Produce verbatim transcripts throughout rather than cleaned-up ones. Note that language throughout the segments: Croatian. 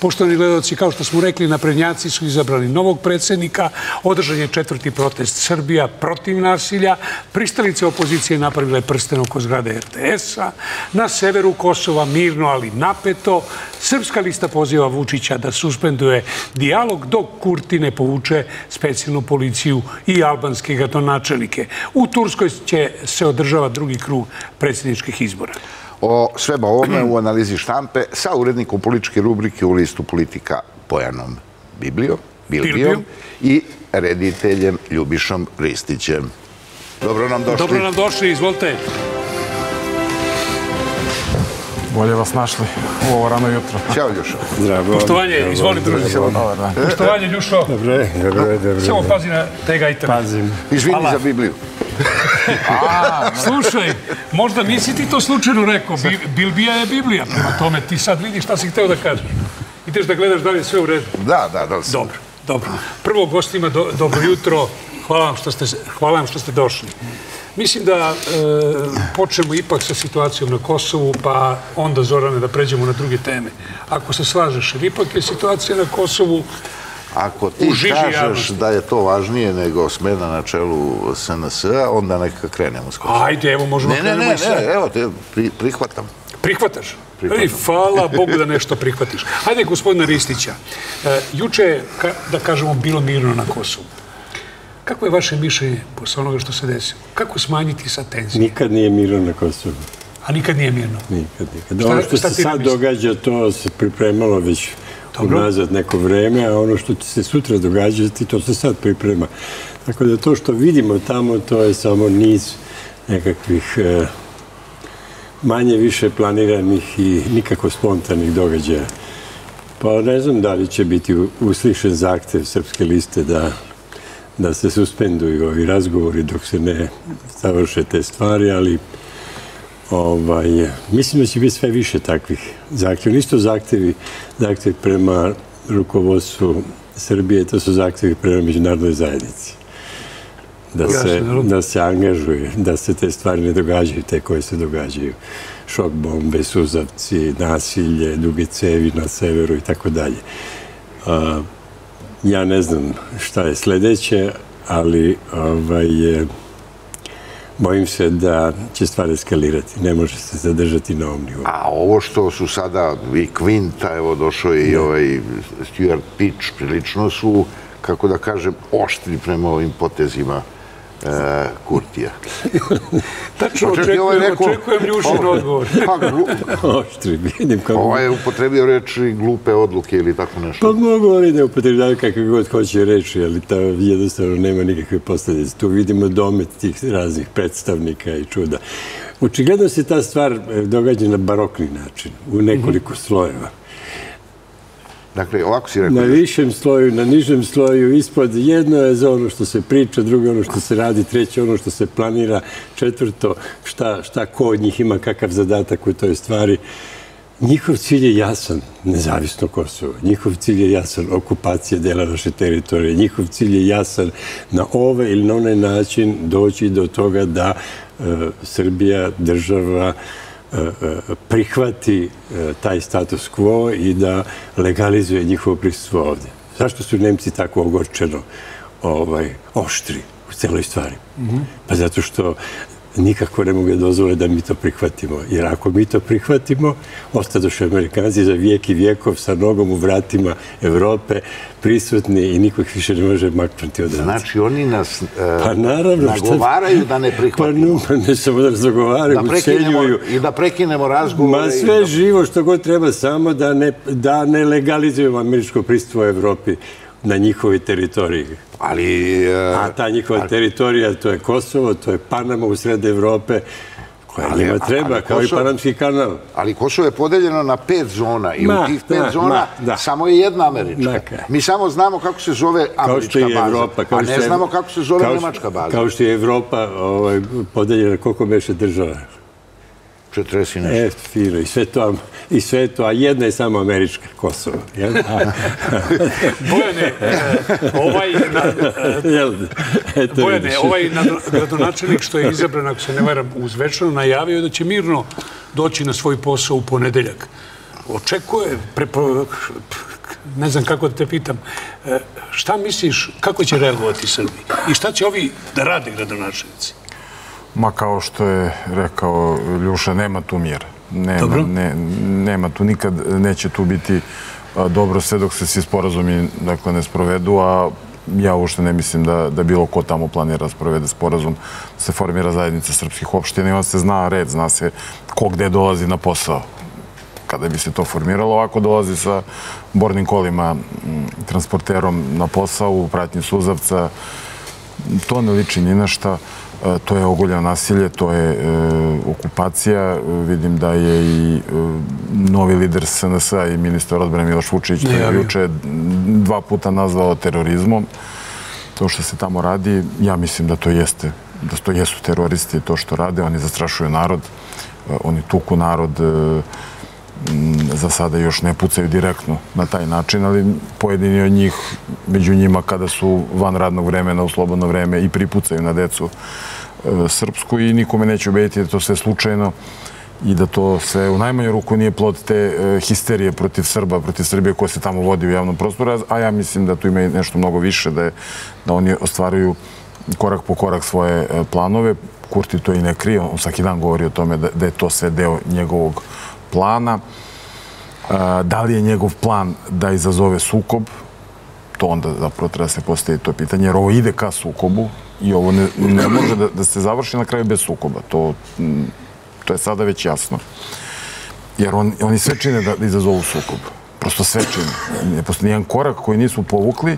Poštovani gledalci, kao što smo rekli, naprednjaci su izabrali novog predsjednika, održan je četvrti protest Srbija protiv nasilja, pristalice opozicije napravile prsten oko zgrade er te es a, na severu Kosova mirno, ali napeto, Srpska lista poziva Vučića da suspenduje dijalog dok Kurti ne povuče specijalnu policiju i albanske gradonačelnike. U Turskoj će se održava drugi krug predsjedničkih izbora. O svemu ovome u analizi štampe sa urednikom političke rubrike u listu Politika Bojanom Bilbijom i rediteljem Ljubišom Ristićem. Dobro nam došli. Dobro nam došli, izvolite. Bolje vas našli u ovo rano jutro. Ćao, Ljušo. Poštovanje, izvoli, druži se. Poštovanje, Ljušo. Dobre, dobre, dobre. Samo pazi na tega i tebe. Pazim. Izvini za Bibliju. Slušaj, možda nisi ti to slučajno rekao. Bilbija je Biblija, prema tome ti sad vidiš šta si hteo da kažeš. Ideš da gledaš da li je sve u redu. Da, da, da li si. Dobro, dobro. Prvo, gostima, dobro jutro. Hvala vam što ste došli. Mislim da počnemo ipak sa situacijom na Kosovu, pa onda, Zorane, da pređemo na druge teme. Ako se slažeš, ipak je situacija na Kosovu. Ako ti kažeš da je to važnije nego smena na čelu es en es a, onda neka krenemo s Kosovom. Ajde, evo možemo krenemo i sve. Ne, ne, ne, evo te prihvatam. Prihvataš? Hvala Bogu da nešto prihvatiš. Ajde, gospodina Ristića, juče je, da kažemo, bilo mirno na Kosovu. Kako je vaše mišljenje posle onoga što se desilo? Kako smanjiti sad tenzije? Nikad nije mirno na Kosovu. A nikad nije mirno? Nikad, nikad. Ono što se sad događa, to se pripremalo već unazad neko vreme, a ono što će se sutra događati, to se sad priprema. Tako da to što vidimo tamo, to je samo niz nekakvih manje više planiranih i nikako spontanih događaja. Pa ne znam da li će biti uslišen zahtev Srpske liste da da se suspenduju ovi razgovori dok se ne završe te stvari, ali mislim da će biti sve više takvih zahtjeva. Isto zahtjevi prema rukovodstvu Srbije, to su zahtjevi prema međunarodnoj zajednici. Da se angažuje, da se te stvari ne događaju, te koje se događaju. Šok bombe, suzavci, nasilje, duge cevi na severu i tako dalje. Ja ne znam šta je sljedeće, ali bojim se da će stvar eskalirati. Ne može se zadržati na ovom nivou. A ovo što su sada i Kvinta, evo došao je i ovaj Stuart Pitch, prilično su, kako da kažem, oštri prema ovim potezima Kurtija. Tačno, očekujem Ljušin odgovor. Oštri, vidim kako... Ovo je upotrebio reči glupe odluke ili tako nešto. Pa mnogo oni ne upotrebljaju kakve god hoće reči, ali to jednostavno nema nikakve posljedice. Tu vidimo domet tih raznih predstavnika i čuda. Očigledno se ta stvar događa na barokni način, u nekoliko slojeva. Dakle, ovako si rekao... Na višem sloju, na nižem sloju, ispod jedno je za ono što se priča, drugo ono što se radi, treće ono što se planira, četvrto šta ko od njih ima, kakav zadatak u toj stvari. Njihov cilj je jasan, nezavisno Kosovo. Njihov cilj je jasan, okupacija dela naše teritorije. Njihov cilj je jasan na ovaj ili na onaj način doći do toga da Srbija, država, prihvati taj status quo i da legalizuje njihovo prisustvo ovde. Zašto su Nemci tako ogorčeno oštri u celoj stvari? Pa zato što nikako ne mogu da dozvole da mi to prihvatimo. Jer ako mi to prihvatimo, ostadoše Amerikanci za vijek i vijekov sa nogom u vratima Evrope prisutni i niko ih više ne može maknuti odavde. Znači oni nas nagovaraju da ne prihvatimo. Pa ne samo da nas nagovaraju, ucenjuju. I da prekinemo razgovore. Ma sve živo što god treba, samo da ne legalizujemo američko prisustvo u Evropi na njihovoj teritoriji. A ta njihova teritorija, to je Kosovo, to je Panama u sred Evrope, koja njima treba, kao i Panamski kanal. Ali Kosovo je podeljeno na pet zona i u tih pet zona samo je jedna američka. Mi samo znamo kako se zove američka baza, a ne znamo kako se zove nemačka baza. Kao što je Evropa podeljena, koliko beše država? četrdeset i nešto. Fino, i sve to, a jedna je samo američka, Kosovo. Bojane, ovaj gradonačelnik što je izabran, ako se ne varam, uz Večanu, najavio da će mirno doći na svoj posao u ponedeljak. Očekuje, ne znam kako da te pitam, šta misliš, kako će reagovati Srbi? I šta će ovi da rade gradonačelnici? Ma kao što je rekao Ljuša, nema tu mjera. Nema tu, nikad neće tu biti dobro sve dok se svi sporazumi ne sprovedu, a ja uopšte ne mislim da bilo ko tamo planira sprovede sporazum, da se formira zajednica srpskih opština i onda se zna red, zna se ko gde dolazi na posao. Kada bi se to formiralo, ovako dolazi sa bornim kolima, transporterom na posao, u pratnji suzavca. To ne liči ni na šta, to je ogoljeno nasilje, to je okupacija. Vidim da je i novi lider S N S-a i ministar odbrane Miloš Vučević juče dva puta nazvao terorizmom. To što se tamo radi, ja mislim da to jeste, da to jesu teroristi, to što rade, oni zastrašuju narod, oni tuku narod, za sada još ne pucaju direktno na taj način, ali pojedini od njih, među njima kada su van radnog vremena, u slobodno vreme i pripucaju na decu srpsku i nikome neće ubediti da to sve slučajno i da to sve u najmanju ruku nije plod te histerije protiv Srba, protiv Srbije koja se tamo vodi u javnom prostoru, a ja mislim da tu ima nešto mnogo više, da oni ostvaruju korak po korak svoje planove. Kurti to i ne krije, on svaki dan govori o tome da je to sve deo njegovog plana. Da li je njegov plan da izazove sukob? To onda zapravo treba se postaviti to pitanje, jer ovo ide ka sukobu i ovo ne može da se završi na kraju bez sukoba. To je sada već jasno. Jer oni sve čine da izazovu sukob. Prosto sve čine. Ne postoji nijedan korak koji nisu povukli,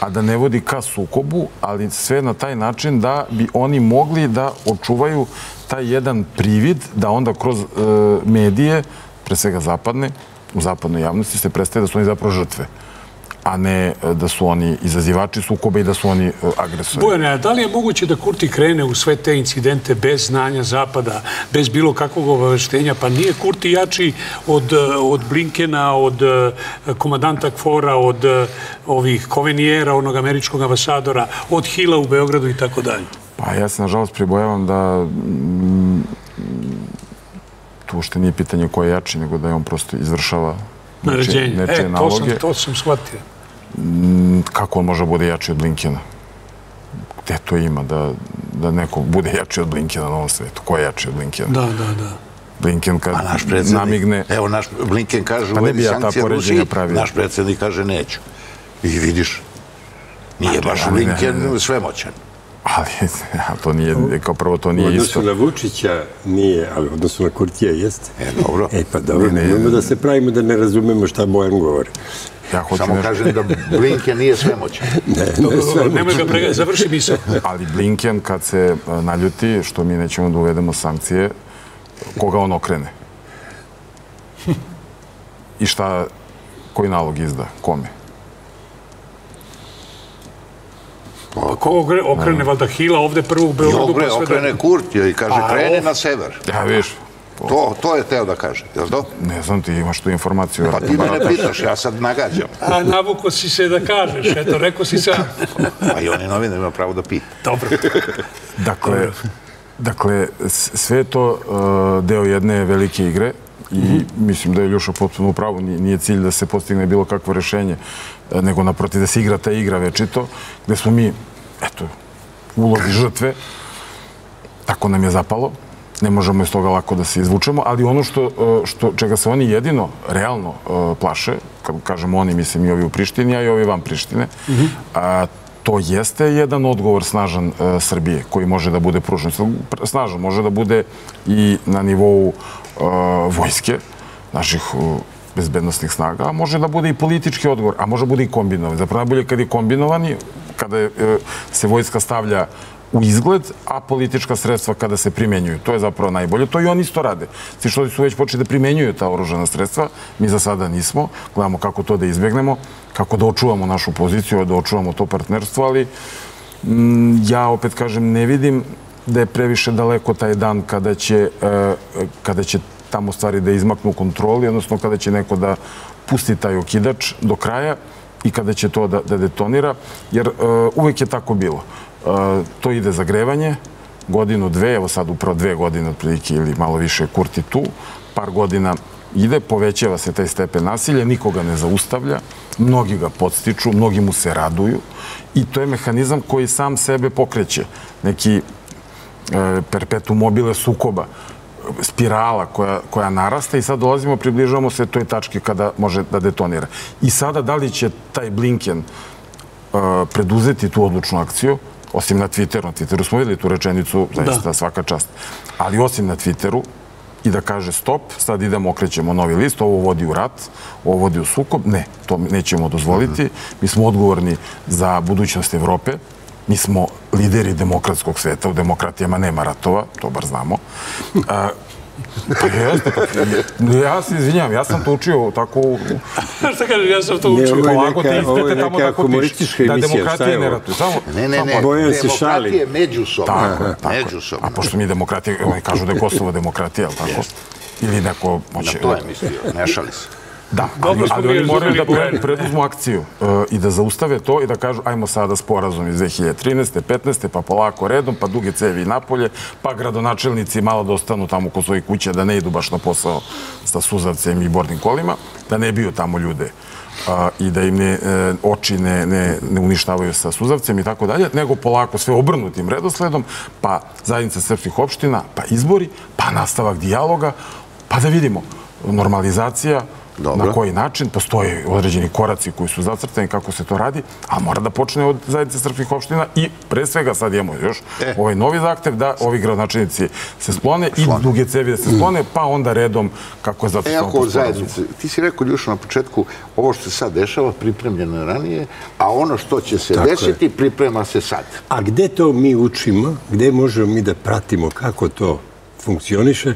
a da ne vodi ka sukobu, ali sve na taj način da bi oni mogli da očuvaju taj jedan privid, da onda kroz medije, pre svega zapadne, u zapadnoj javnosti se predstaje da su oni zapravo žrtve, a ne da su oni izazivači sukoba i da su oni agresori. Bojane, a da li je moguće da Kurti krene u sve te incidente bez znanja Zapada, bez bilo kakvog obaveštenja? Pa nije Kurti jači od Blinkena, od komandanta KFOR-a, od ovih Kovenijera, onog američkog ambasadora, od Hila u Beogradu i tako dalje? Pa ja se nažalost pribojavam da tu uopšte nije pitanje ko je jači, nego da je on prosto izvršava nečije naloge. E, to sam shvatio. Kako on može bude jači od Blinkena? Gde to ima da neko bude jači od Blinkena na ovom svetu? Ko je jači od Blinkena? Da, da, da. Blinken kad namigne... Evo, naš Blinken kaže uvedi sankcije Rusiji, naš predsjednik kaže neću. I vidiš, nije baš Blinken svemoćan. Ali, kao prvo, to nije isto. U odnosu na Vučića nije, ali u odnosu na Kurtija jeste. E, dobro. E, pa dobro, nemojmo da se pravimo da ne razumemo šta Bojan govori. Samo kažem da Blinken nije svemoćan. Nemoj ga prega, završi misao. Ali Blinken, kad se naljuti, što mi nećemo da uvedemo sankcije, koga on okrene? I šta, koji nalog izda? Kome? Ko okrene Vada Hila ovde prvo u Beogradu? Okrene Kurtija i kaže krene na sever. Ja, viš. To je teo da kaže, jel to? Ne znam, ti imaš tu informaciju. Pa ti mene pitaš, ja sad nagađam. A navuko si se da kažeš, eto, rekao si se. Pa i oni novine imaju pravo da pita. Dobro. Dakle, sve je to deo jedne velike igre i mislim da je Ljuša potpuno u pravu. Nije cilj da se postigne bilo kakvo rešenje, nego naproti da se igra ta igra večito, gde smo mi, eto, ulozi žrtve, tako nam je zapalo, ne možemo iz toga lako da se izvučemo, ali ono čega se oni jedino realno plaše, kad kažemo oni, mislim i ovi u Prištini, a i ovi van Prištine, to jeste jedan odgovor snažan Srbije, koji može da bude pružen. Snažan može da bude i na nivou vojske, naših bezbednostnih snaga, a može da bude i politički odgovor, a može da bude i kombinovan. Zapravo najbolje kad je kombinovani, kada se vojska stavlja u izgled, a politička sredstva kada se primenjuju. To je zapravo najbolje. To i oni isto rade. Svi što su već počeli da primenjuju ta oružana sredstva, mi za sada nismo. Gledamo kako to da izbjegnemo, kako da očuvamo našu poziciju, da očuvamo to partnerstvo, ali ja opet kažem, ne vidim da je previše daleko taj dan kada će tamo stvari da izmaknu kontroli, odnosno kada će neko da pusti taj okidač do kraja i kada će to da detonira, jer uvek je tako bilo. To ide zagrevanje, godinu, dve, evo sad upravo dve godine otprilike ili malo više Kurti tu, par godina ide, povećava se taj stepen nasilja, nikoga ne zaustavlja, mnogi ga podstiču, mnogi mu se raduju i to je mehanizam koji sam sebe pokreće. Neki perpetuum mobile sukoba, spirala koja narasta i sad dolazimo, približavamo se toj tački kada može da detonira. I sada da li će taj Blinken preduzeti tu odlučnu akciju, osim na Twitteru, na Twitteru smo videli tu rečenicu, zaista svaka čast, ali osim na Twitteru i da kaže stop, sad idemo, okrećemo novi list, ovo vodi u rat, ovo vodi u sukob, ne, to nećemo dozvoliti, mi smo odgovorni za budućnost Evrope, mi smo lideri demokratskog sveta, u demokratijama nema ratova, to bar znamo. Ja se izvinjam, ja sam to učio tako... Šta kažeš, ja sam to učio? Ovo je neka humoristička emisija, šta je ovo? Ne, ne, ne, demokratija je međusobna. A pošto mi demokratija, oni kažu da je Kosovo demokratija, ali tako? Ili neko... Na to je mislio, ne šali se. Da, ali oni moraju da preduzmu akciju i da zaustave to i da kažu ajmo sada sporazum iz dve hiljade trinaeste. petnaeste. pa polako redom, pa duge cevi napolje, pa gradonačelnici malo da ostanu tamo kod svojih kuća, da ne idu baš na posao sa suzavcem i bornim kolima, da ne biju tamo ljude i da im oči ne uništavaju sa suzavcem i tako dalje, nego polako sve obrnutim redosledom, pa zajednica srpskih opština, pa izbori, pa nastavak dijaloga, pa da vidimo normalizacija. Na koji način, postoje određeni koraci koji su zacrtani, kako se to radi, ali mora da počne od zajednice srpskih opština i pre svega sad imamo još ovaj novi zahtev da ovi gradonačelnici se sklone i duge cevi da se sklone, pa onda redom kako je zacrtano po sporazumu. Ti si rekao, Ljušo, na početku, ovo što se sad dešava pripremljeno ranije, a ono što će se desiti priprema se sad. A gde to mi učimo, gde možemo mi da pratimo kako to funkcioniše?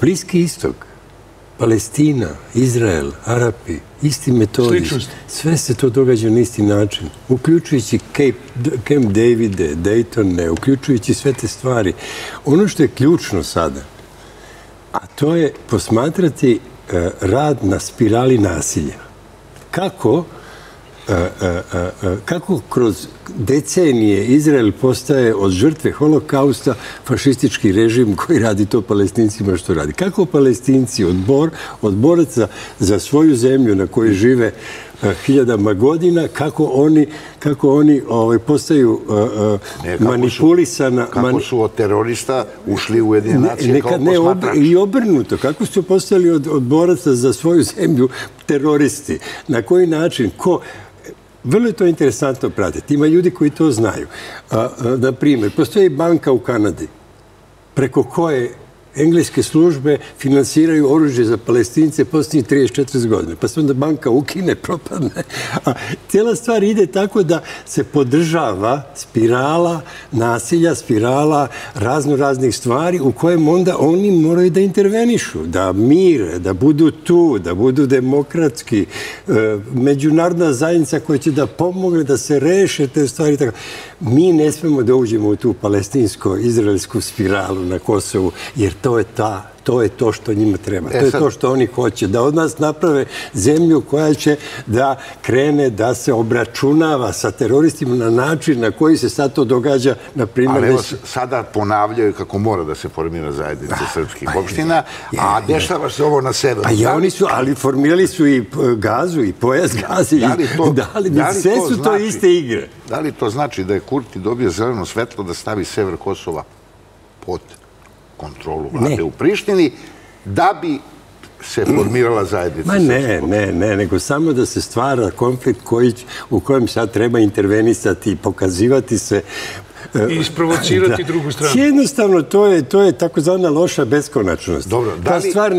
Bliski istok, Palestina, Izrael, Arapi, isti metodi, sve se to događa na isti način, uključujući Camp Davide, Daytone, uključujući sve te stvari. Ono što je ključno sada, a to je posmatrati rad na spirali nasilja. Kako? Kako kroz decenije Izrael postaje od žrtve holokausta fašistički režim koji radi to Palestincima što radi. Kako Palestinci od boraca za svoju zemlju na kojoj žive hiljadama godina, kako oni postaju manipulisana... Kako su od terorista ušli u Ujedinjene nacije kao posmatrač. I obrnuto, kako su postali od boraca za svoju zemlju teroristi. Na koji način, ko... Vrlo je to interesantno pratiti. Ima ljudi koji to znaju. Na primjer, postoji banka u Kanadi preko koje engleske službe finansiraju oružje za Palestince posljednjih trideset do četrdeset godine. Pa se onda banka ukine, propadne. Cijela stvar ide tako da se podržava spirala nasilja, spirala razno raznih stvari u kojem onda oni moraju da intervenišu, da mire, da budu tu, da budu demokratski, međunarodna zajednica koja će da pomogne da se reše te stvari. Mi ne smemo da uđemo u tu palestinsko-izraelsku spiralu na Kosovu, jer to je to što njima treba. To je to što oni hoće. Da od nas naprave zemlju koja će da krene, da se obračunava sa teroristima na način na koji se sad to događa. Ali evo, sada ponavljaju kako mora da se formira zajednica srpskih opština, a dešava se ovo na severu. Ali formirali su i gazu, i pojas gazi. Sve su to iste igre. Da li to znači da je Kurti dobio zeleno svetlo da stavi sever Kosova pod kontrolu vlade u Prištini, da bi se formirala zajednica. Ma ne, ne, ne, nego samo da se stvara konflikt u kojem sad treba intervenisati i pokazivati se. I isprovocirati drugu stranu. Jednostavno, to je takozvana loša beskonačnost. Ta stvar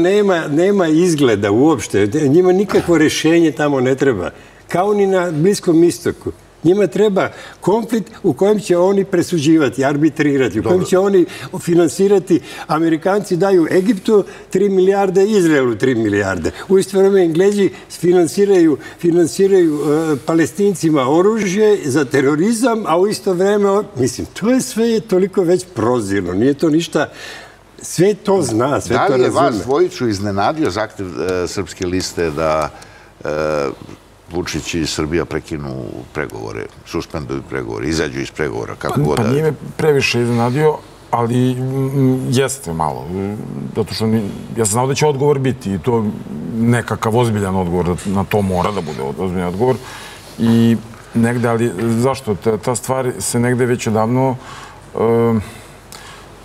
nema izgleda uopšte. Njima nikakvo rješenje tamo ne treba. Kao ni na Bliskom istoku. Njima treba konflikt u kojem će oni presuđivati, arbitrirati, u kojem će oni finansirati. Amerikanci daju Egiptu tri milijarde, Izraelu tri milijarde. U isto vreme Englezi finansiraju Palestincima oružje za terorizam, a u isto vreme, mislim, to je sve toliko već prozirno, nije to ništa... Sve to zna, sve to razume. Da li je vas dvojicu iznenadio zahtev Srpske liste da... Vučić i Srbija prekinu pregovore, suspenduju pregovore, izađu iz pregovora, kako god da... Pa nije me previše iznenadio, ali jeste malo, zato što ja sam znao da će odgovor biti i to nekakav ozbiljan odgovor, na to mora da bude ozbiljan odgovor i negde, ali zašto? Ta stvar se negde već odavno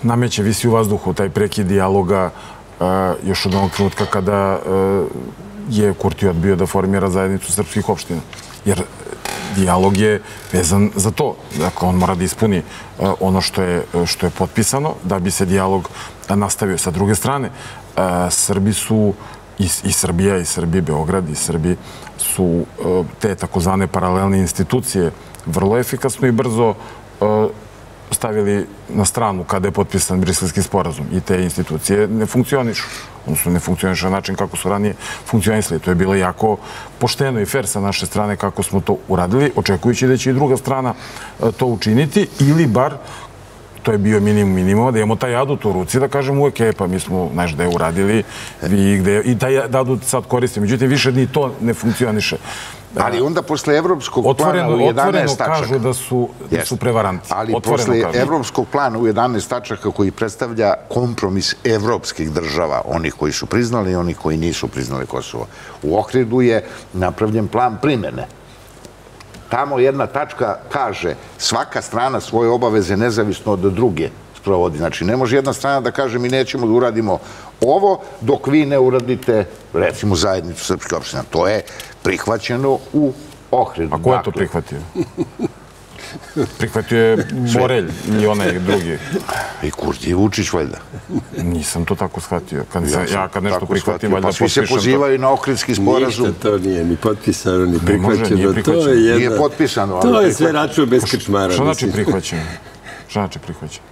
nameće, visi u vazduhu, taj prekid dijaloga još od onog trenutka kada je Kurti odbio da formira zajednicu srpskih opština. Jer dijalog je vezan za to. Dakle, on mora da ispuni ono što je potpisano da bi se dijalog nastavio. Sa druge strane, Srbi su, i Srbija, i Srbi Beograd, i Srbi su te takozvane paralelne institucije vrlo efikasno i brzo stavili na stranu kada je potpisan Briselski sporazum i te institucije ne funkcionišu. Odnosno, ne funkcionišu na način kako su ranije funkcionisali. To je bilo jako pošteno i fer sa naše strane kako smo to uradili, očekujući da će i druga strana to učiniti ili bar, to je bio minimum minimuma, da imamo taj adut u ruci, da kažemo uvek, e, pa mi smo, znaš, da je uradili i taj adut sad koristimo. Međutim, više ni to ne funkcioniše. Ali onda posle evropskog plana u jedanaest tačaka... Otvoreno kažu da su prevaranti. Ali posle evropskog plana u jedanaest tačaka koji predstavlja kompromis evropskih država, onih koji su priznali i onih koji nisu priznali Kosovo. U Ohridu je napravljen plan primjene. Tamo jedna tačka kaže svaka strana svoje obaveze nezavisno od druge sprovodi. Znači, ne može jedna strana da kaže mi nećemo da uradimo ovo dok vi ne uradite, recimo, zajednicu srpske opštine. To je prihvaćeno u Ohridu. A ko je to prihvatio? Prihvatio je Borelj i onaj drugi. I Kurti i Vučić, valjda. Nisam to tako shvatio. Ja kad nešto prihvatim, valjda potpišem to. Pa svi se pozivaju na Ohridski sporazum. Ništa to nije ni potpisano, ni prihvaćeno. Nije potpisano. To je sve račun bez krčmara. Šta znači prihvaćeno? Šta znači prihvaćeno?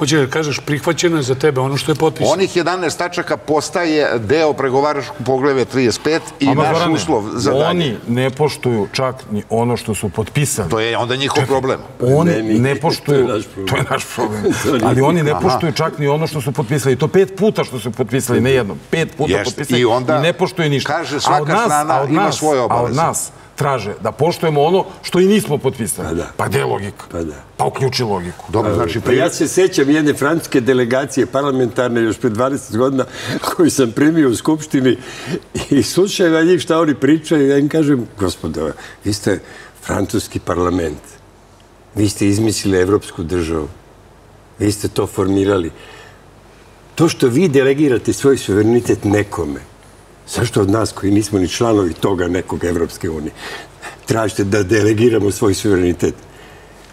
Hoće da kažeš, prihvaćeno je za tebe ono što je potpisano. Onih jedanaest tačaka postaje deo pregovaračkog poglavlja trideset pet i naš uslov za dalje. Oni ne poštuju čak ni ono što su potpisali. To je onda njihov problem. Oni ne poštuju, to je naš problem. Ali oni ne poštuju čak ni ono što su potpisali. To pet puta što su potpisali, ne jednom. Pet puta potpisali i ne poštuju ništa. Kaže, svaka strana ima svoje obaveze. A od nas traže da poštujemo ono što i nismo potpisali. Pa gdje je logika? Pa uključi logiku. Ja se sjećam jedne francuske delegacije parlamentarne još pred dvadeset godina koju sam primio u Skupštini i slušaju na njih šta oni pričaju. Ja im kažem, gospodo, vi ste francuski parlament. Vi ste izmislili evropsku državu. Vi ste to formirali. To što vi delegirate svoj suverenitet nekome, zašto od nas koji nismo ni članovi toga nekog Evropske unije tražite da delegiramo svoj suverenitet?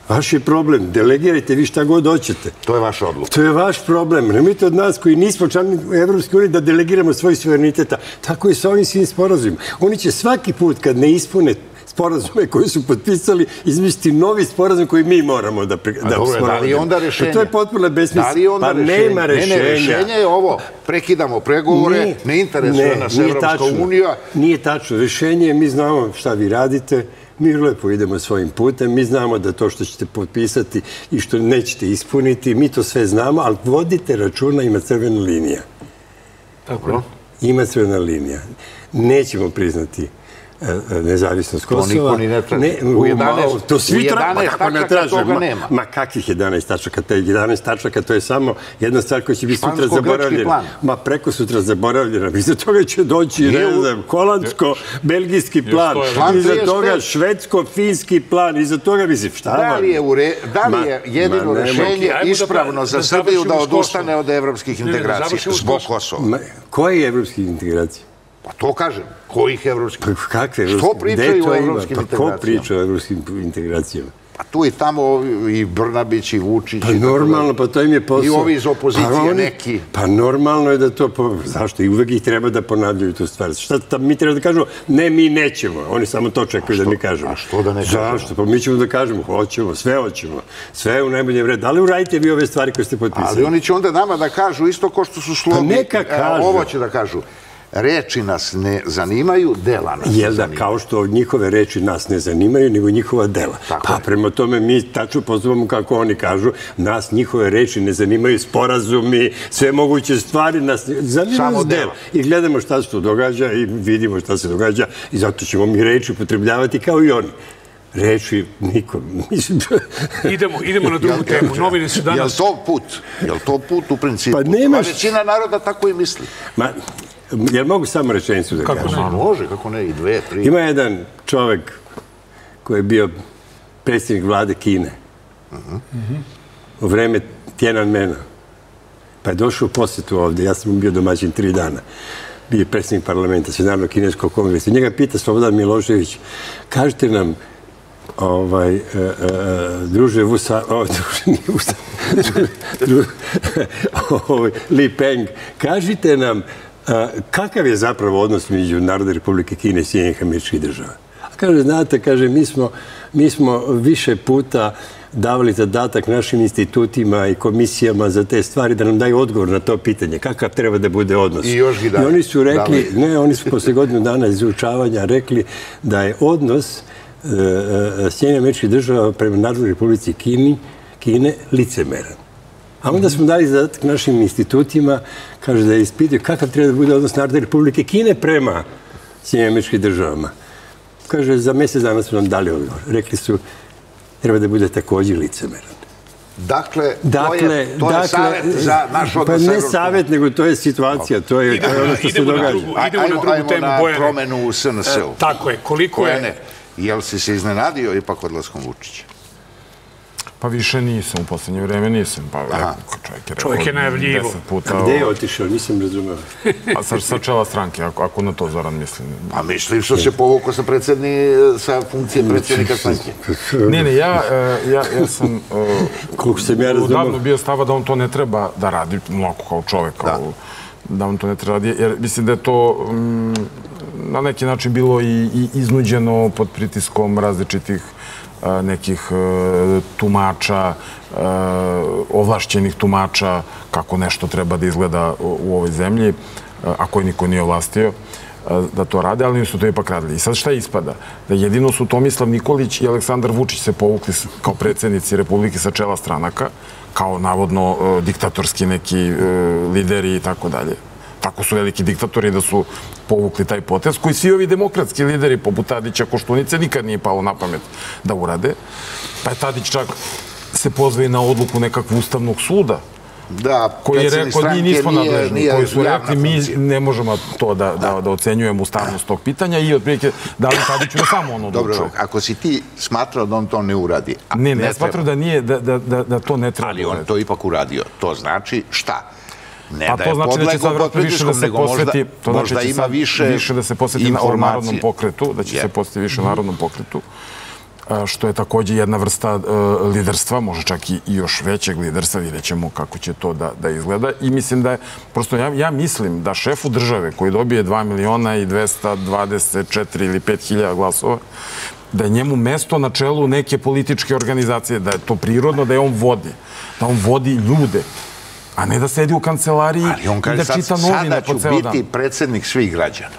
Vaš je problem. Delegirajte vi šta god hoćete. To je vaš odluka. To je vaš problem. Nemojte od nas koji nismo članovi Evropske unije da delegiramo svoj suverenitet. Tako je sa ovim svim sporazumima. Oni će svaki put kad ne ispune sporazume koje su potpisali, izmisliti novi sporazum koji mi moramo da sporazumemo. Da li je onda rešenje? To je potpuno besmisleno. Pa nema rešenja. Ne, ne, rešenje je ovo. Prekidamo pregovore, ne interesuje nas Evropska unija. Nije tačno. Rešenje je, mi znamo šta vi radite, mi lepo idemo svojim putem, mi znamo da to što ćete potpisati i što nećete ispuniti, mi to sve znamo, ali vodite računa, ima crvena linija. Tako? Ima crvena linija. Nećemo priznati nezavisnost Kosova. To svi traže. Ma kakvih jedanaest tačaka? Te jedanaest tačaka to je samo jedna stvar koja će biti sutra zaboravljena. Ma preko sutra zaboravljena. Iza toga će doći holandsko-belgijski plan. Iza toga švedsko-finski plan. Iza toga, mislim, šta? Da li je jedino rešenje ispravno za Srbiju da odustane od evropskih integracija zbog Kosova? Koje je evropskih integracija? Pa to kažem. Kojih evropskih? Što pričaju o evropskim integracijama? Ko priča o evropskim integracijama? Pa tu i tamo i Brnabić i Vučić. Pa normalno, pa to im je posao. I ovi iz opozicije neki. Pa normalno je da to... Zašto? I uvek ih treba da ponavljaju tu stvar. Šta mi treba da kažemo? Ne, mi nećemo. Oni samo to čekaju da mi kažemo. A što da ne kažemo? Zašto? Pa mi ćemo da kažemo. Hoćemo, sve hoćemo. Sve u najboljem vredu. Ali uradite vi ove stvari koje ste potpisali. Ali oni će onda nama da kažu isto ko što su slobi. Ovo će da kažu. Reči nas ne zanimaju, dela nas ne zanimaju. Jel da, kao što njihove reči nas ne zanimaju, nego njihova dela. Pa prema tome mi tačno postupamo kako oni kažu, nas njihove reči ne zanimaju, sporazumi, sve moguće stvari, nas ne zanimaju dela. I gledamo šta se to događa i vidimo šta se događa i zato ćemo mi reči upotrebljavati kao i oni. reći nikom. idemo, idemo na drugu temu. Novine su danas... Je li to put? Je li to put u principu? Pa nemaš... Većina naroda tako i misli. Ma, jel mogu samo rečenicu da kažem? Kako ne? Može, kako ne? I dve, tri. Ima jedan čovjek koji je bio predsjednik vlade Kine. U vreme Tiananmena. Pa je došao u posjetu ovdje. Ja sam bio domaćin tri dana. Bio je predsjednik parlamenta, Sjeverno-kineskog kongresa. Njega pita Slobodan Milošević, kažete nam, druže Vusa... Li Peng, kažite nam kakav je zapravo odnos među Narodne Republike Kine i Sjedinjenih Američkih Država. Kaže, znate, kaže, mi smo više puta davali zadatak našim institutima i komisijama za te stvari da nam daju odgovor na to pitanje. Kakav treba da bude odnos? I još i oni su rekli, ne, oni su posle godinu dana izučavanja rekli da je odnos Sjedinjenih Američkih Država prema Narodnoj Republici Kine licemeran. A onda smo dali zadatak našim institutima, kaže, da ispitaju kakav treba da bude odnos Narodne Republike Kine prema Sjedinjenih Američkih Državama. Kaže, za mjesec dana su nam dali odgovor. Rekli su, treba da bude također licemeran. Dakle, to je savjet za naš odnos. Pa ne savjet, nego to je situacija. To je ono što se događa. Ajmo na promenu u S N S-u. Tako je, koliko je... Jel si se iznenadio ipak odlaskom Vučića? Pa više nisam, u posljednje vrijeme nisam. Čovjek je najavljivo. A gdje je otišao? Nisam razumio. A sa čela stranke, ako na to Zoran mislim. Pa mislim što se povukao sa funkcije predsjednika stranke. Ne, ne, ja sam odavno bio stava da on to ne treba da radi, mlako kao čovjek, da on to ne treba da radi, jer mislim da je to... na neki način bilo i iznuđeno pod pritiskom različitih nekih tumača, ovlašćenih tumača, kako nešto treba da izgleda u ovoj zemlji, a koji niko nije ovlastio da to rade, ali nisu to ipak radili. I sad šta ispada? Da jedino su Tomislav Nikolić i Aleksandar Vučić se povukli kao predsjednici Republike sa čela stranaka, kao navodno diktatorski neki lideri i tako dalje. Tako su veliki diktatori da su povukli taj potez, koji svi ovi demokratski lideri poput Tadića, Koštunice, nikad nije palo na pamet da urade. Pa je Tadić čak se pozve i na odluku nekakvog Ustavnog suda, koji je rekao, mi nismo nadležni, koji su rekli, mi ne možemo to da ocenjujemo ustavnost tog pitanja i otprilike da li Tadiću je samo ono odlučio. Dobro, ako si ti smatrao da on to ne uradi... Ne, ne, ja smatrao da to ne treba. Ali on to ipak uradio. To znači šta? Ne da je podlegao pod pritiskom, nego možda ima više da se posveti narodnom pokretu, da će se posveti više narodnom pokretu, što je također jedna vrsta liderstva, možda čak i još većeg liderstva, vidjet ćemo kako će to da izgleda. I mislim da je, prosto ja mislim da šefu države koji dobije dva miliona i dvesta dvadeset četiri ili pet hiljada glasova, da je njemu mesto na čelu neke političke organizacije, da je to prirodno, da je on vodi, da on vodi ljude, a ne da sedi u kancelariji i da čita novine po ceo dan. Ali on kaže, sada ću biti predsjednik svih građana.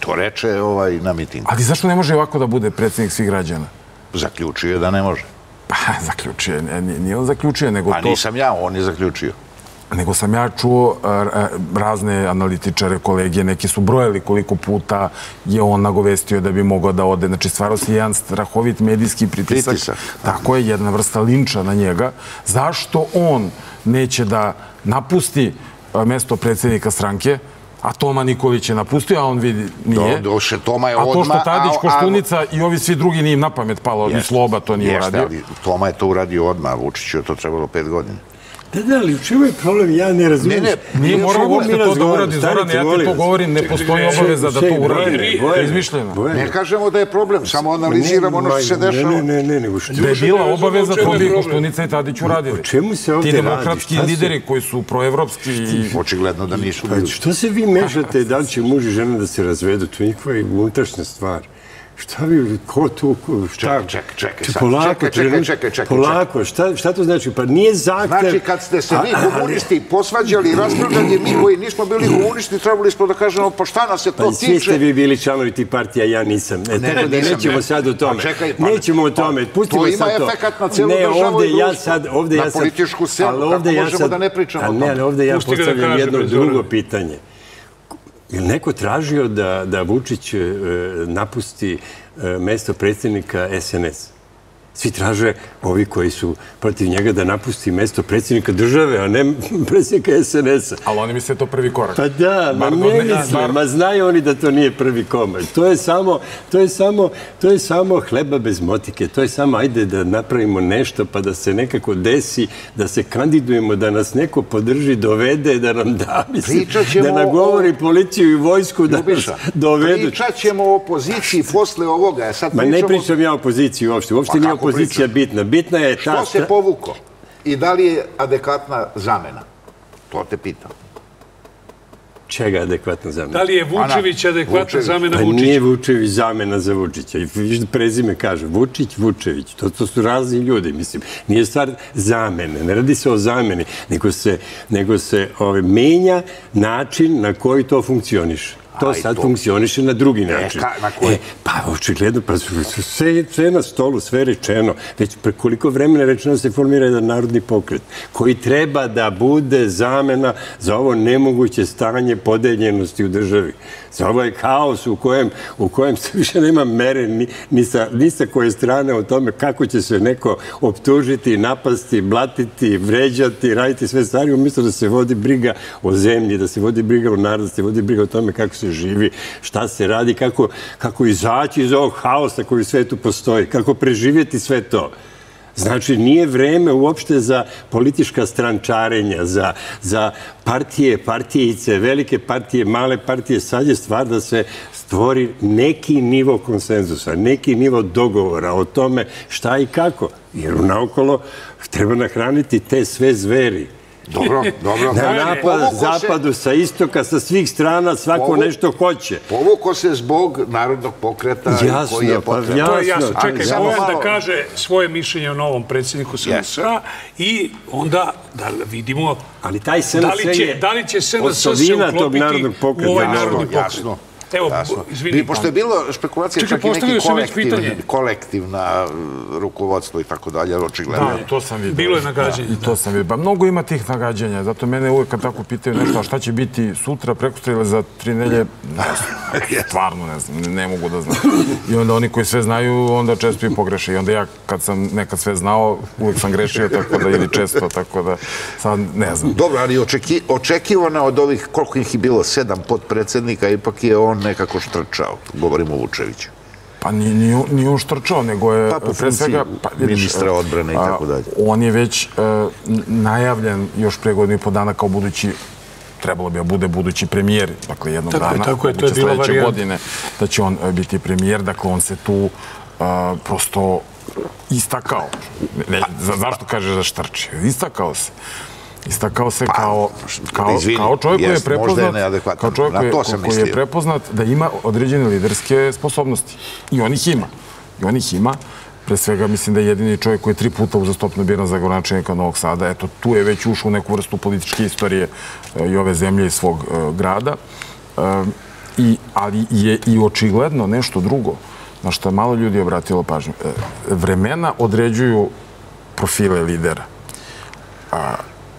To reče na mitingu. Ali zašto ne može ovako da bude predsjednik svih građana? Zaključio je da ne može. Pa, zaključio je. Nije on zaključio, nego to... Pa nisam ja, on je zaključio. Nego sam ja čuo razne analitičare, kolege, neki su brojali koliko puta je on nagovestio da bi mogao da ode. Znači, stvarao se jedan strahovit medijski pritisak. Tako je, jedna vrsta linča na njega. Zašto on neće da napusti mjesto predsjednika stranke, a Toma Nikolić je napustio, a on vidi nije. A to što Tadić, Koštunica i ovi svi drugi nije im na pamet palo, ni Sloba to nije uradio. Toma je to uradio odmah, Vučiću je to trebalo pet godina. Da, da, ali u čemu je problem? Ja ne razumijem. Nije morao uopšte to da uradi, Zoran, ja ti to govorim, ne postoji obaveza da to uradi. Izmišljeno. Ne kažemo da je problem, samo analiziramo ono što se dešava. Ne, ne, ne, nego što... Da je bila obaveza, to bi Koštunica i Tadić uradili. O čemu se ovdje radi? Ti demokratski lideri koji su proevropski i... Očigledno da nisu bili. Što se vi mešate da li će muž i žena da se razvedu? To je njihova unutrašnja stvar. Šta vi, ko tu, šta? Čekaj, čekaj, čekaj, čekaj, čekaj, čekaj. Polako, šta to znači? Pa nije zahtev... Znači, kad ste se vi komunisti posvađali i raspravljali, mi koji nismo bili komunisti, trebali smo da kažemo, pa šta nas se to tiče? Pa svi ste vi bili članovi ti partija, ja nisam. Tako da nećemo sad o tome. Nećemo o tome, pustimo sad to. To ima efekat na celu državu i društvu, na političku scenu, tako možemo da ne pričamo o tome. Ali ovdje ja postavljam jedno drugo pitanje. Je li neko tražio da Vučić napusti mesto predsjednika S N S? Svi traže, ovi koji su protiv njega, da napusti mesto predsjednika države, a ne predsjednika S N S-a. Ali oni misle to prvi korak. Pa da, ma ne misle, ma znaju oni da to nije prvi korak. To je samo hleba bez motike, to je samo ajde da napravimo nešto pa da se nekako desi, da se kandidujemo, da nas neko podrži, dovede, da nam da, mislim, da nagovori policiju i vojsku da nas dovedu. Pričat ćemo o opoziciji posle ovoga. Ma ne pričam ja o opoziciji uopšte, uopšte nije opoziciji. Pozicija bitna. Bitna je ta... Što se povuklo i da li je adekvatna zamena? To te pitam. Čega je adekvatna zamena? Da li je Vučević adekvatna zamena Vučića? Nije Vučević zamena za Vučića. Prezime kaže Vučić, Vučević. To su razni ljudi, mislim. Nije stvar zamene. Ne radi se o zameni, nego se menja način na koji to funkcioniše. To sad funkcioniše na drugi način. Pa očigledno, sve je na stolu, sve je rečeno. Već prekoliko vremena rečeno se formira jedan narodni pokret koji treba da bude zamena za ovo nemoguće stanje podeljenosti u državi. Za ovo je haos u kojem se više nema mere ni sa koje strane o tome kako će se neko optužiti, napasti, blatiti, vređati, raditi sve stvari, umjesto da se vodi briga o zemlji, da se vodi briga o narodu, da se vodi briga o tome kako se živi, šta se radi, kako izaći iz ovog haosa koji u svetu postoji, kako preživjeti sve to. Znači, nije vreme uopšte za politička strančarenja, za partije, partijice, velike partije, male partije. Sad je stvar da se stvori neki nivo konsenzusa, neki nivo dogovora o tome šta i kako. Jer unaokolo treba nahraniti te sve zveri. Dobro, dobro. Napad zapadu sa istoka, sa svih strana, svako nešto hoće. Povuko se zbog narodnog pokreta koji je potrebno. Jasno, pa jasno. Čekaj, Bojan da kaže svoje mišljenje o novom predsjedniku S N S-a i onda da vidimo da li će S N S se uklopiti u ovaj narodni pokret. Evo, izvini. Pošto je bilo špekulacije, čak i neki kolektivna rukovodstvo i tako dalje, očigledno. Da, to sam vidio. Bilo je nagađenje. I to sam vidio. Mnogo ima tih nagađenja, zato mene uvijek kad tako pitaju nešto, a šta će biti sutra, prekostrele za tri nelje, stvarno ne znam, ne mogu da znam. I onda oni koji sve znaju, onda često i pogreše. I onda ja, kad sam nekad sve znao, uvijek sam grešio, tako da, ili često, tako da, sad ne znam. Dobro, ali očekivana od ovih, koliko ih je bilo, sedam potpredsednika, ipak je on nekako štrčao, govorimo o Vučeviću. Pa nije on štrčao, nego je... Pa po funkciji ministra odbrane i tako dalje. On je već najavljen još prije godinu i po dana kao budući, trebalo bi da bude budući premijer, dakle jednog dana, buduće sljedeće godine, da će on biti premijer, dakle on se tu prosto istakao. Zašto kažeš da štrči? Istakao se. Istakao se kao čovjek koji je prepoznat da ima određene liderske sposobnosti. I on ih ima. I on ih ima. Pre svega mislim da je jedini čovjek koji je tri puta uzastopno biran za gradonačelnika Novog Sada. Eto, tu je već ušao u neku vrstu političke istorije i ove zemlje i svog grada. Ali je i očigledno nešto drugo na što malo ljudi je obratilo pažnju. Vremena određuju profile lidera.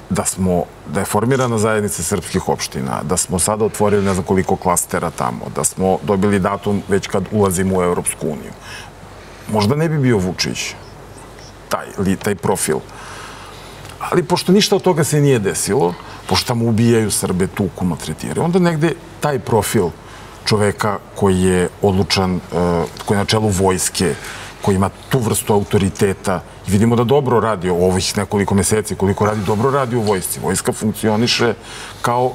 Da smo, da je formirana zajednica srpskih opština, da smo sada otvorili ne znam koliko klastera tamo, da smo dobili datum već kad ulazimo u Evropsku uniju. Možda ne bi bio Vučić, taj, taj profil. Ali pošto ništa od toga se nije desilo, pošto tamo ubijaju Srbe, tuku, maltretiraju, onda negde taj profil čoveka koji je odlučan, koji je na čelu vojske, koji ima tu vrstu autoriteta i vidimo da dobro radi u ovih nekoliko meseci, koliko radi, dobro radi u vojsci. Vojska funkcioniše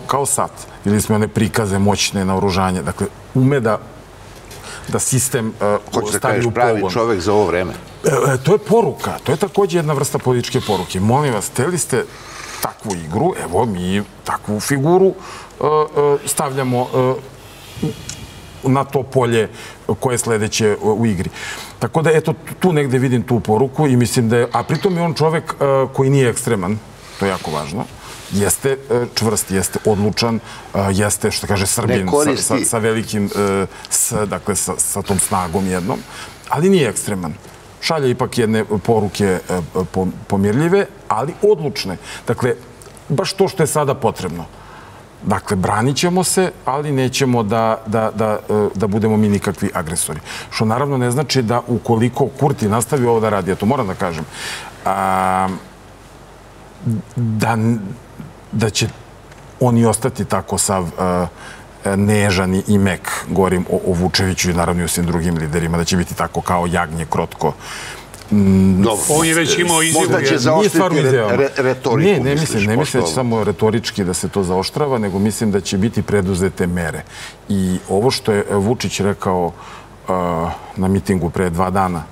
kao sat. Videli smo one prikaze moćne naoružanje. Dakle, ume da sistem stavi u pogon. Pravi čovek za ovo vreme. To je poruka. To je također jedna vrsta političke poruke. Molim vas, hteli ste takvu igru, evo mi takvu figuru stavljamo na to polje koje je sledeće u igri. Tako da, eto, tu negde vidim tu poruku i mislim da je, a pritom je on čovek koji nije ekstreman, to je jako važno, jeste čvrst, jeste odlučan, jeste, što kaže, Srbin sa velikim S, dakle, sa tom snagom jednom, ali nije ekstreman. Šalje ipak jedne poruke pomirljive, ali odlučne. Dakle, baš to što je sada potrebno. Dakle, branit ćemo se, ali nećemo da budemo mi nikakvi agresori. Što naravno ne znači da ukoliko Kurti nastavi ovo da radi, ja to moram da kažem, da će oni ostati tako sav nežan i mek, govorim o Vučeviću i naravno i o svim drugim liderima, da će biti tako kao jagnje, krotko. On je već imao izjavu. Možda će zaoštriti retoriku. Ne, ne mislim da će samo retorički da se to zaoštrava, nego mislim da će biti preduzete mere. I ovo što je Vučić rekao na mitingu pre dva dana,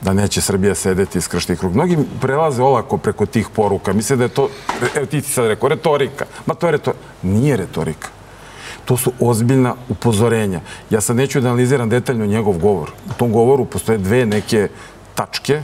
da neće Srbija sedeti iz kršta i krug. Mnogi prelaze olako preko tih poruka. Mislim da je to, evo ti si sad rekao, retorika. Ma to je retorika. Nije retorika. To su ozbiljna upozorenja. Ja sad neću da analiziram detaljno njegov govor. U tom govoru postoje dve neke tačke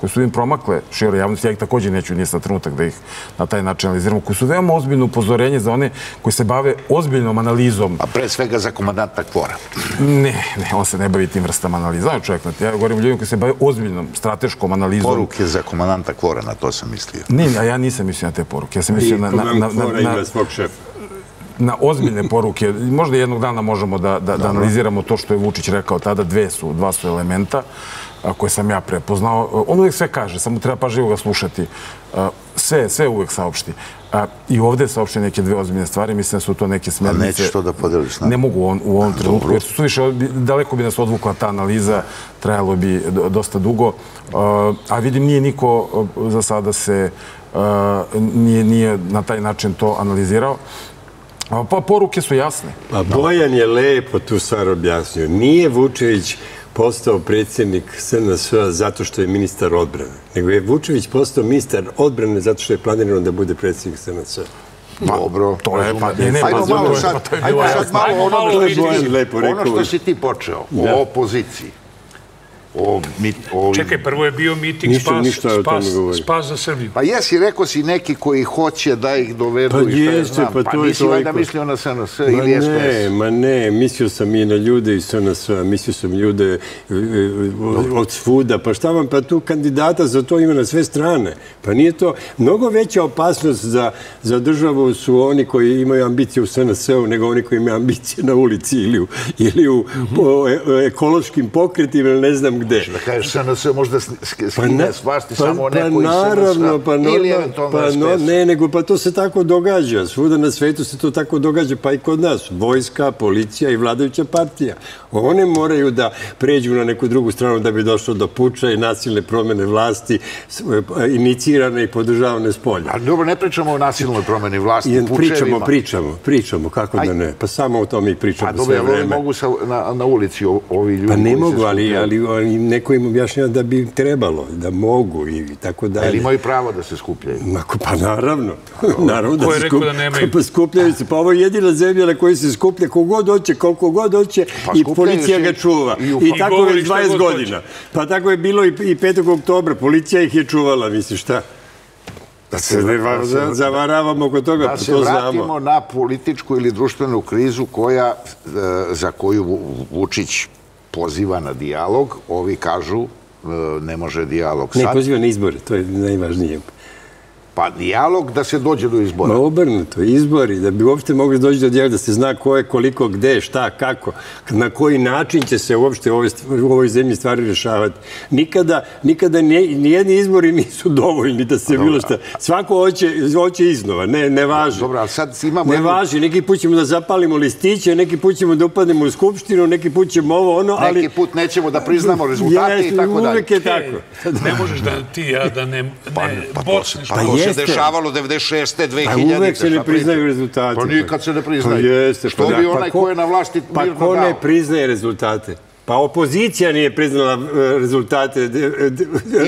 koje su im promakle široj javnosti, ja ih također neću, nije sad trenutak da ih na taj način analiziramo, koji su veoma ozbiljno upozorenje za one koji se bave ozbiljnom analizom. A pre svega za komandanta Kvora. Ne, ne, on se ne bavi tim vrstama analiza. Znaju čovjek, ja govorim o ljudima koji se bave ozbiljnom, strateškom analizom. Poruke za komandanta Kvora, na to sam mislio. Ne, a ja nisam mislio na te poruke. Ja sam mislio na... I komandant Kvora ima svog šefa. Na ozbiljne poruke. Možda jednog dana možemo da analiziramo to što je Vučić rekao tada. Dva su elementa koje sam ja prepoznao. On uvijek sve kaže, samo treba pažljivo ga slušati. Sve uvijek saopšti. I ovdje saopšti neke dve ozbiljne stvari. Mislim da su to neke smernice. A nećeš to da podeliš? Ne mogu u ovom trenutku. Jer su više, daleko bi nas odvukla ta analiza. Trajalo bi dosta dugo. A vidim, nije niko za sada se nije na taj način to analizirao. Pa poruke su jasne. Pa Bojan je lepo tu stvar objasnio. Nije Vučević postao predsjednik S N S-a zato što je ministar odbrane, nego je Vučević postao ministar odbrane zato što je planirano da bude predsjednik S N S-a. Dobro. To je pa... Ajmo malo sad, ajmo sad malo ono što si ti počeo, o opoziciji. Čekaj, prvo je bio miting Spas za Srbiju. Pa jesi, rekao si neki koji hoće da ih dovedu i što je znam. Pa nisi vajda mislio na S N S ili S P S? Ne, ma ne, mislio sam i na ljude iz S N S-a, mislio sam ljude od svuda. Pa šta vam, pa tu kandidata za to ima na sve strane. Pa nije to, mnogo veća opasnost za državu su oni koji imaju ambicije u S N S-u nego oni koji imaju ambicije na ulici ili u ekološkim pokretima ili ne znam gdje. Da kažeš S N S možda skine s vlasti samo neko iz S N S-a ili eventualno S P S. Ne, nego pa to se tako događa. Svuda na svetu se to tako događa, pa i kod nas. Vojska, policija i vladajuća partija. One moraju da pređu na neku drugu stranu da bi došlo do puča i nasilne promjene vlasti inicirane i podržavane s polja. Ali dobro, ne pričamo o nasilnoj promjeni vlasti, pučevima. Pričamo, pričamo, pričamo, kako da ne. Pa samo o tome i pričamo sve vreme. A dobro, mogu na ulici ovi ljudi. Pa ne mogu, ali neko im objašnjava da bi trebalo, da mogu i tako dalje. Ali imaju pravo da se skupljaju? Pa naravno. Ko je rekao da nemaju? Pa skupljaju se. Pa ovo je jedina zemlja na kojoj se skuplja kogod hoće, koliko god hoće i policija ga čuva. I tako već dvadeset godina. Pa tako je bilo i petog oktobra. Policija ih je čuvala, misliš, šta? Da se ne zavaravamo oko toga, to znamo. Da se vratimo na političku ili društvenu krizu za koju Vučić poziva na dijalog, ovi kažu ne može dijalog sad. Ne, poziva na izbore, to je najvažnije. Pa dijalog da se dođe do izbora. Ma obrnuto, izbori, da bi uopšte mogli doći do dijaloga, da se zna ko je, koliko, gde, šta, kako, na koji način će se uopšte u ovoj zemlji stvari rješavati. Nikada nijedni izbori nisu dovoljni da se bilo šta. Svako hoće iznova, ne važi. Ne važi, neki put ćemo da zapalimo listiće, neki put ćemo da upadnemo u skupštinu, neki put ćemo ovo, ono, ali... Neki put nećemo da priznamo rezultate i tako dalje. Uvijek je tako. Ne možeš da ti ja da ne bocniš to. Se dešavalo devedeset šeste, dve hiljadite. Pa uvek se ne priznaju rezultate. Pa nikad se ne priznaju. Što bi onaj ko je na vlasti mirno dao? Pa ko ne priznaje rezultate? Pa opozicija nije priznala rezultate. I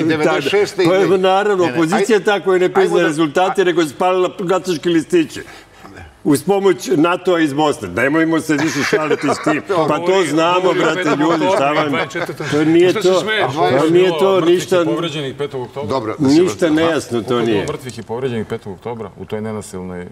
devedeset šeste. Naravno, opozicija je ta koja ne priznaje rezultate, nego je spalila glasačke listiće. Uz pomoć NATO-a iz Bosne. Nemojmo se više šaliti s tim. Pa to znamo, brate, ljudi, šta vam... To nije to. Nije to ništa... Ništa nejasno to nije. Mrtvih i povređenih petog oktobra u toj nenasilnoj,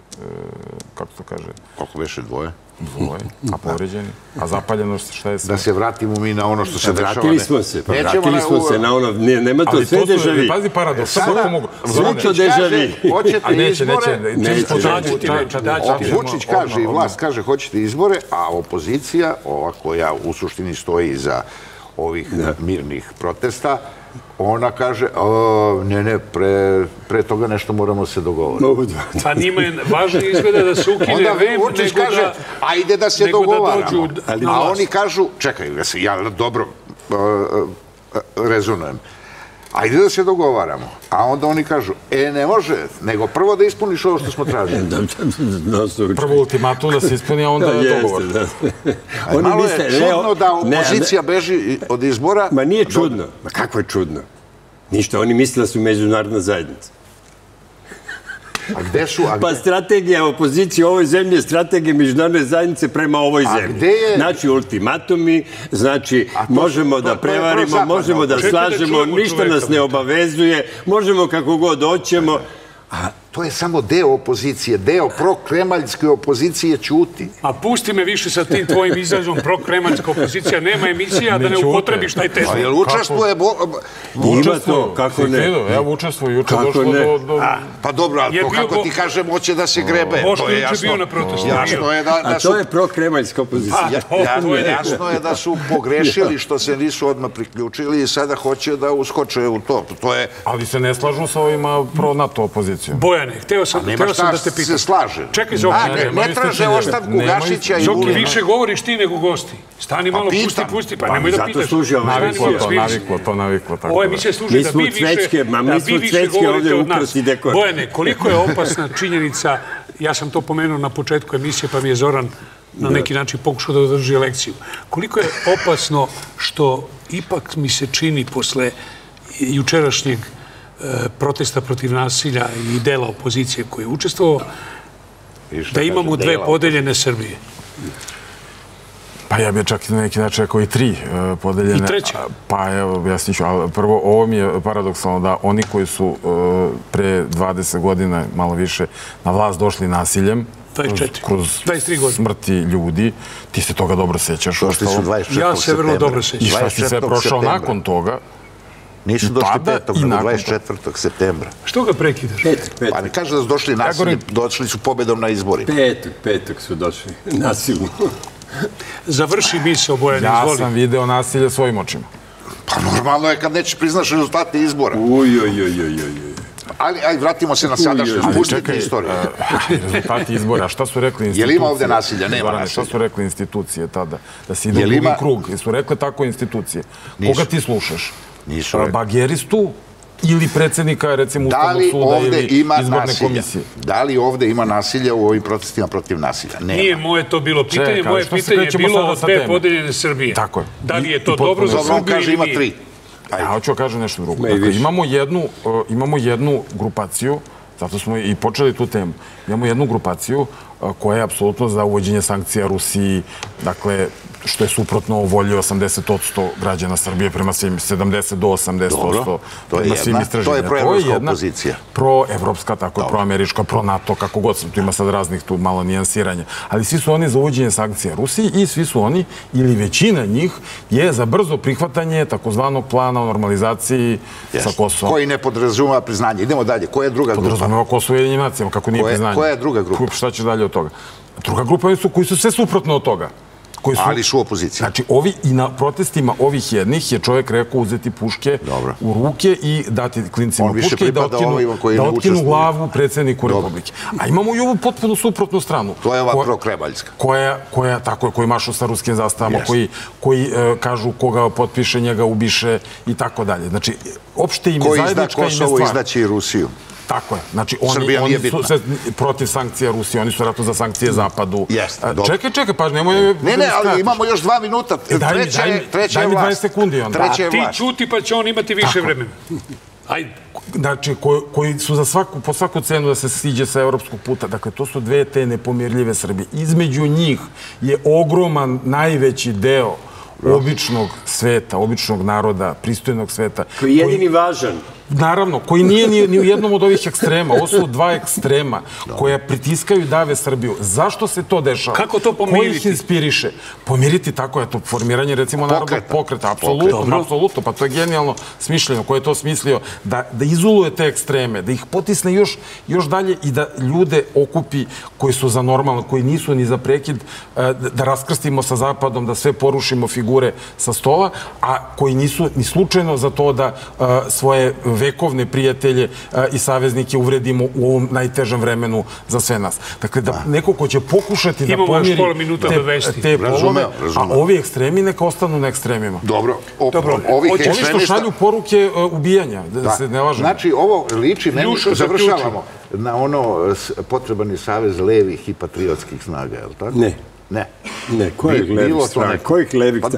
kako to kaže... Koliko veše, dvoje? Dvoje, a povređeni, a zapaljenošt šta je sve? Da se vratimo mi na ono što se dešava. Vratili smo se, pa vratili smo se na ono, nema to sve dežavi. Pazi paradoks, sada slično dežavi. A neće, neće. Vučić kaže i vlast kaže hoćete izbore, a opozicija, ova koja u suštini stoji iza ovih mirnih protesta, ona kaže, ne, ne, pre toga nešto moramo se dogovoriti. Pa njima je važno izgleda da se ukine V E M, ajde da se dogovaramo. A oni kažu, čekaj, ja dobro rezonujem, ajde da se dogovaramo. A onda oni kažu, e, ne može, nego prvo da ispuniš ovo što smo tražili. Prvo ultimatum da se ispuni, a onda je dogovor. Malo je čudno da opozicija beži od izbora. Ma nije čudno. Ma kako je čudno? Ništa, oni misle da su međunarodna zajednica. A gde su? Pa strategija opozicije ovoj zemlji je strategija međunarodne zajednice prema ovoj zemlji. Znači ultimatumi, znači možemo da prevarimo, možemo da slažemo, ništa nas ne obavezuje, možemo kako god hoćemo. A to je samo deo opozicije, deo prokremaljske opozicije ćuti. A pusti me više sa tim tvojim izrazom, prokremaljska opozicija, nema emisija da ne upotrebiš taj test. A jel učestvuje? Učestvuje, kako ne? Ja učestvuju, juče došlo do... Pa dobro, ali to kako ti kažem, hoće da se grebe. To je jasno. A to je prokremaljska opozicija. Jasno je da su pogrešili što se nisu odmah priključili i sada hoće da uskoče u to. Ali se ne slažu sa ovima pro-NATO opozicijom. Hteo sam da te pitam. Čekaj, Zoki. Ne traže ostavku Gašića i Vulina. Zoki, više govoriš ti nego gosti. Stani malo, pusti, pusti. Pa nemoj da pitaš. Zato služi ovo. Naviklo to, naviklo. Ovo je više služi da vi više govorite od nas. Bojane, koliko je opasna činjenica, ja sam to pomenuo na početku emisije, pa mi je Zoran na neki način pokušao da održi lekciju. Koliko je opasno što ipak mi se čini posle jučerašnjeg protesta protiv nasilja i dela opozicije koji je učestvovao, da imamo dve podeljene Srbije. Pa ja bih čak na neki način rekao i tri podeljene. I treća. Pa evo, jasnije ću. Prvo, ovo mi je paradoksalno da oni koji su pre dvadeset godina, malo više, na vlast došli nasiljem, kroz smrti ljudi, ti se toga dobro sećaš. Ja se vrlo dobro sećam. I šta si sve prošao nakon toga, nisu došli petog, dvadeset četvrtog septembra. Što ga prekidaš? Pa ne kaže da su došli nasilni, došli su pobedom na izborima. Petog, petog su došli nasilno. Završi misao, Bojan, izvoli. Ja sam video nasilje svojim očima. Pa normalno je kad nećeš priznaš rezultate izbora. Uj, uj, uj, uj, uj. Ali vratimo se na sadašnju, pustite istoriju. Rezultati izbora, šta su rekli institucije? Je li ima ovdje nasilja? Nema nasilja. Šta su rekli institucije tada? Da se ide u drugi krug. Su rekle tako institucije. Koga ti slušaš? Bageristu ili predsjednika, recimo, Ustavnog suda ili izborne komisije? Da li ovdje ima nasilja u ovim protestima protiv nasilja? Nije moje to bilo pitanje. Moje pitanje je bilo od dve podeljene Srbije. Da li je to dobro za Srbiju ili nije? Ja hoću da kažem nešto drugo. Imamo jednu grupaciju, zato smo i počeli tu temu, imamo jednu grupaciju koja je apsolutno za uvođenje sankcija Rusiji, dakle, što je suprotno volji osamdeset posto građana Srbije prema svim, sedamdeset do osamdeset posto prema svim istraženja. To je jedna proevropska, tako je, proamerička, pro NATO, kako god sam, tu ima sad raznih tu malo nijansiranja. Ali svi su oni za uvođenje sankcija Rusiji i svi su oni, ili većina njih, je za brzo prihvatanje takozvanog plana o normalizaciji sa Kosovom. Koji ne podrazumava priznanje. Idemo dalje. Koja je druga grupa? Podrazumava Kosovo jedinim nacijama, kako nije priznanje. Koja je druga grupa? Šta ćeš dalje od toga? Druga grupa su koji su sve suprotno od toga. Ali su opozicija. Znači, i na protestima ovih jednih je čovjek rekao uzeti puške u ruke i dati klincima puške i da otkinu glavu predsjedniku Republike. A imamo i ovu potpuno suprotnu stranu. To je ova prokremaljska. Koja, tako je, koji mašu sa ruskim zastavama, koji kažu koga potpiše, njega ubiše i tako dalje. Znači, opšte im je zajednička ime stvar. Ko izda Kosovo, izdaće i Rusiju. Tako je. Znači, oni su protiv sankcija Rusije, oni su vratno za sankcije Zapadu. Čekaj, čekaj, pa nemoj... Ne, ne, ali imamo još dva minuta. Treća je vlast. Daj mi dvadeset sekundi onda. A ti čuti pa će on imati više vremena. Ajde. Znači, koji su po svaku cenu da se siđe sa evropskog puta. Dakle, to su dve te nepomirljive Srbije. Između njih je ogroman, najveći deo običnog sveta, običnog naroda, pristojnog sveta. Koji je jedini važan. Naravno, koji nije ni u jednom od ovih ekstrema. Ovo su dva ekstrema koja pritiskaju i dave Srbiju. Zašto se to dešava? Kako to pomiriti? Koji ih inspiriše? Pomiriti tako, eto, formiranje, recimo, narodnog pokreta. Apsolutno, apsolutno. Pa to je genijalno smišljeno. Ko je to smislio? Da izoluje te ekstreme, da ih potisne još dalje i da ljude okupi koji su za normalno, koji nisu ni za prekid, da raskrstimo sa Zapadom, da sve porušimo figure sa stola, a koji nisu ni slučajno za to da svoje vekovne prijatelje i saveznike uvredimo u ovom najtežem vremenu za sve nas. Dakle, da neko ko će pokušati da pomiri te polove, a ovi ekstremi neka ostanu na ekstremima. Dobro. Ovi što šalju poruke ubijanja, da se ne lažemo. Znači, ovo liči, meni završavamo, na ono potreban je savez levih i patriotskih snaga, je li tako? Ne. Ne. Ne, kojeg levičara? Kojeg levičara?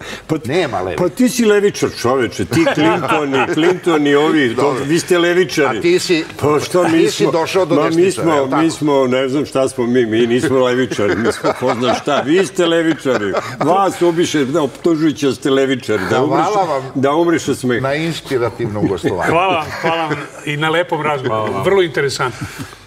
Nema levičara. Pa ti si levičar, čoveče. Ti Clintoni, Clintoni, ovi, vi ste levičari. A ti si došao do desničara. Mi smo, ne znam šta smo mi, mi nismo levičari, mi smo ko zna šta. Vi ste levičari. Vas obiše, optužujući da ste levičari. Hvala vam na inspirativnom gostovanju. Hvala vam i na lepom razgovoru. Vrlo interesantno.